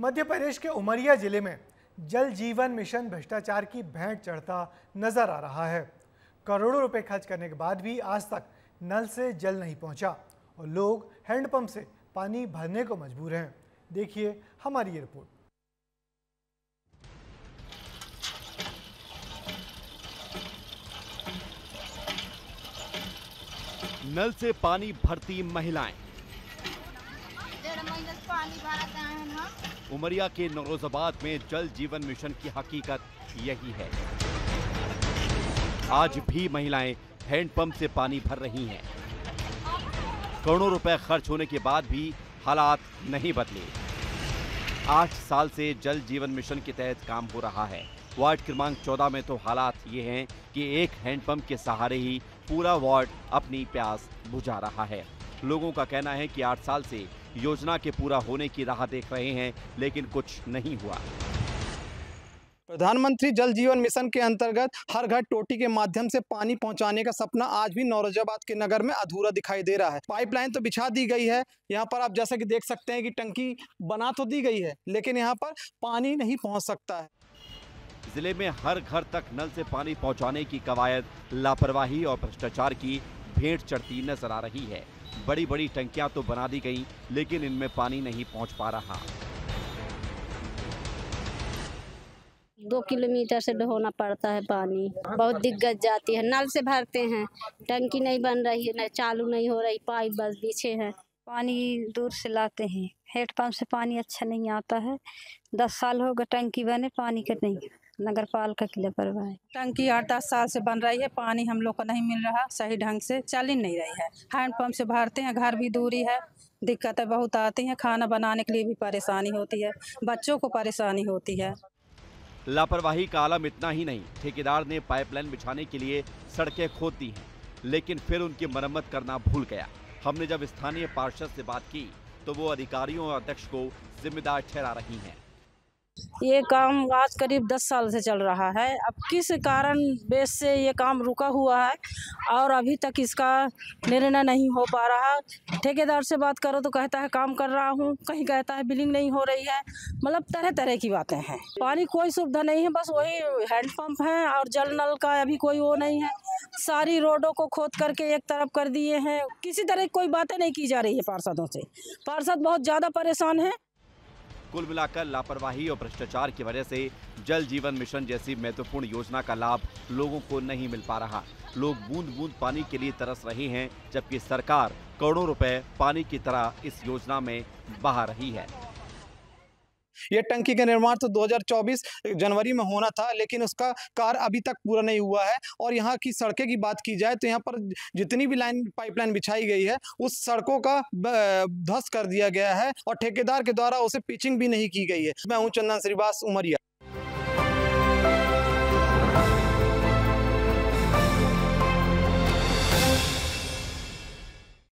मध्य प्रदेश के उमरिया जिले में जल जीवन मिशन भ्रष्टाचार की भेंट चढ़ता नजर आ रहा है। करोड़ों रुपए खर्च करने के बाद भी आज तक नल से जल नहीं पहुंचा और लोग हैंडपंप से पानी भरने को मजबूर हैं। देखिए हमारी ये रिपोर्ट। नल से पानी भरती महिलाएं। उमरिया के नौरोज़ाबाद में जल जीवन मिशन की हकीकत यही है। आज भी महिलाएं हैंडपंप से पानी भर रही हैं। करोड़ों रुपए खर्च होने के बाद भी हालात नहीं बदले। 8 साल से जल जीवन मिशन के तहत काम हो रहा है। वार्ड क्रमांक 14 में तो हालात ये हैं कि एक हैंडपंप के सहारे ही पूरा वार्ड अपनी प्यास बुझा रहा है। लोगों का कहना है कि 8 साल से योजना के पूरा होने की राह देख रहे हैं, लेकिन कुछ नहीं हुआ। प्रधानमंत्री जल जीवन मिशन के अंतर्गत हर घर टोटी के माध्यम से पानी पहुंचाने का सपना आज भी नौरोज़ाबाद के नगर में अधूरा दिखाई दे रहा है। पाइपलाइन तो बिछा दी गई है, यहाँ पर आप जैसा कि देख सकते हैं कि टंकी बना तो दी गई है, लेकिन यहाँ पर पानी नहीं पहुँच सकता है। जिले में हर घर तक नल से पानी पहुंचाने की कवायद लापरवाही और भ्रष्टाचार की भेंट चढ़ती नजर आ रही है। बड़ी बड़ी टंकियां तो बना दी गई, लेकिन इनमें पानी नहीं पहुंच पा रहा। 2 किलोमीटर से ढोना पड़ता है पानी, बहुत दिक्कत जाती है। नल से भरते हैं, टंकी नहीं बन रही है, न चालू नहीं हो रही, पाइप बस पीछे है। पानी दूर से लाते हैं, हैंडपम्प से पानी अच्छा नहीं आता है। 10 साल हो गए टंकी बने, पानी का नहीं, नगर पालिका की लापरवाही। टंकी 8-10 साल से बन रही है, पानी हम लोग को नहीं मिल रहा, सही ढंग से चल ही नहीं रही है। हैंडपम्प से भरते हैं, घर भी दूरी है, दिक्कतें बहुत आती हैं। खाना बनाने के लिए भी परेशानी होती है, बच्चों को परेशानी होती है। लापरवाही का आलम इतना ही नहीं, ठेकेदार ने पाइपलाइन बिछाने के लिए सड़कें खोद दी हैं, लेकिन फिर उनकी मरम्मत करना भूल गया। हमने जब स्थानीय पार्षद से बात की तो वो अधिकारियों और अध्यक्ष को जिम्मेदार ठहरा रही हैं। ये काम आज करीब 10 साल से चल रहा है। अब किस कारण बेस से ये काम रुका हुआ है और अभी तक इसका निर्णय नहीं हो पा रहा। ठेकेदार से बात करो तो कहता है काम कर रहा हूँ, कहीं कहता है बिलिंग नहीं हो रही है, मतलब तरह तरह की बातें हैं। पानी कोई सुविधा नहीं है, बस वही हैंडपम्प है और जल नल का अभी कोई वो नहीं है। सारी रोडों को खोद करके एक तरफ कर दिए हैं। किसी तरह की कोई बातें नहीं की जा रही है पार्षदों से। पार्षद बहुत ज़्यादा परेशान हैं। कुल मिलाकर लापरवाही और भ्रष्टाचार की वजह से जल जीवन मिशन जैसी महत्वपूर्ण योजना का लाभ लोगों को नहीं मिल पा रहा। लोग बूंद बूंद पानी के लिए तरस रहे हैं, जबकि सरकार करोड़ों रुपए पानी की तरह इस योजना में बहा रही है। ये टंकी का निर्माण तो 2024 जनवरी में होना था, लेकिन उसका कार्य अभी तक पूरा नहीं हुआ है। और यहाँ की सड़कें की बात की जाए तो यहाँ पर जितनी भी लाइन पाइपलाइन बिछाई गई है, उस सड़कों का ध्वस्त कर दिया गया है और ठेकेदार के द्वारा उसे पिचिंग भी नहीं की गई है। मैं हूँ चंदन श्रीवास, उमरिया।